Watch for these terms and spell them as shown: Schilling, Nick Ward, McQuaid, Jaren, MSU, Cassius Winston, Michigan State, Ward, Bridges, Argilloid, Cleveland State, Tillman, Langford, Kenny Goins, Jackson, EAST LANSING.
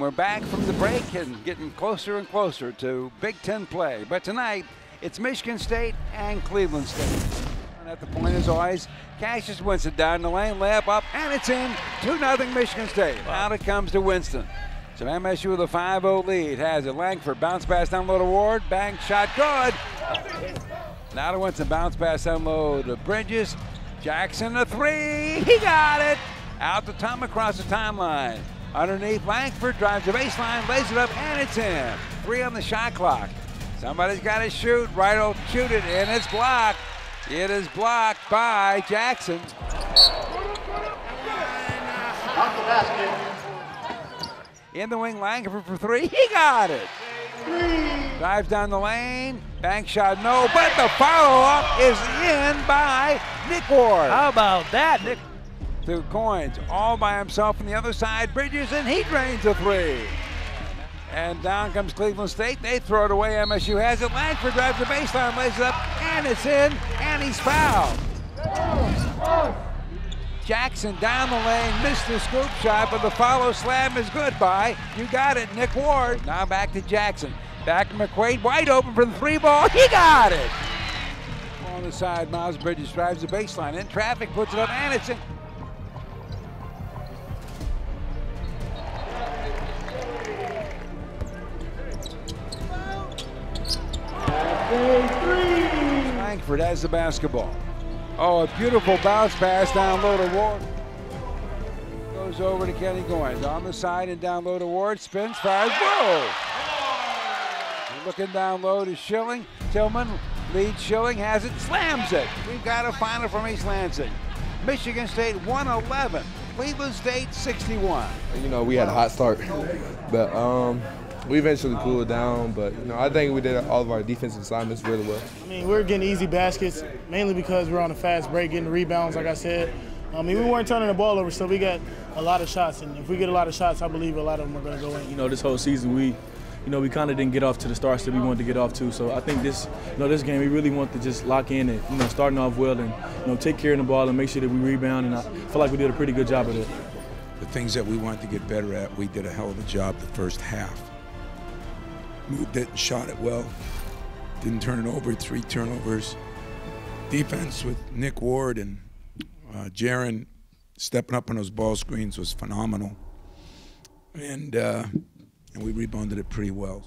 And we're back from the break and getting closer and closer to Big Ten play. But tonight, it's Michigan State and Cleveland State. And at the point, as always, Cassius Winston down the lane, layup up, and it's in. 2-0 Michigan State. Wow. Out it comes to Winston. So MSU with a 5-0 lead has it. Langford, bounce pass down low to Ward, bang, shot, good. Now to Winston, bounce pass down low to Bridges. Jackson, a three, he got it. Out to Tom across the timeline. Underneath, Langford drives the baseline, lays it up, and it's in. 3 on the shot clock. Somebody's got to shoot. Wright will shoot it, and it's blocked. It is blocked by Jackson. Off the basket. In the wing, Langford for three, he got it. Three. Drives down the lane, bank shot, no, but the follow-up is in by Nick Ward. How about that, Nick? Two coins, all by himself on the other side, Bridges, and he drains a three. And down comes Cleveland State, they throw it away, MSU has it, Langford drives the baseline, lays it up, and it's in, and he's fouled. Oh. Jackson down the lane, missed the scoop shot, but the follow slam is good by, you got it, Nick Ward. Now back to Jackson, back to McQuaid, wide open for the three ball, he got it. On the side, Miles Bridges drives the baseline, in traffic, puts it up, and it's in. Langford has the basketball. Oh, a beautiful bounce pass down low to Ward. Goes over to Kenny Goins. On the side and down low to Ward. Spins, fires, whoa! Looking down low to Schilling. Tillman leads Schilling, has it, slams it. We've got a final from EAST LANSING. Michigan State 111, Cleveland State 61. You know, we had a hot start, but we eventually cooled down, but you know, I think we did all of our defensive assignments really well. I mean, we were getting easy baskets, mainly because we were on a fast break, getting rebounds, like I said. I mean, we weren't turning the ball over, so we got a lot of shots, and if we get a lot of shots, I believe a lot of them are gonna go in. You know, this whole season, we kind of didn't get off to the starts that we wanted to get off to, so I think this game, we really want to just lock in and, you know, starting off well and, you know, take care of the ball and make sure that we rebound, and I feel like we did a pretty good job of it. The things that we wanted to get better at, we did a hell of a job the first half. Moved it and shot it well. Didn't turn it over, 3 turnovers. Defense with Nick Ward and Jaren stepping up on those ball screens was phenomenal. And we rebounded it pretty well.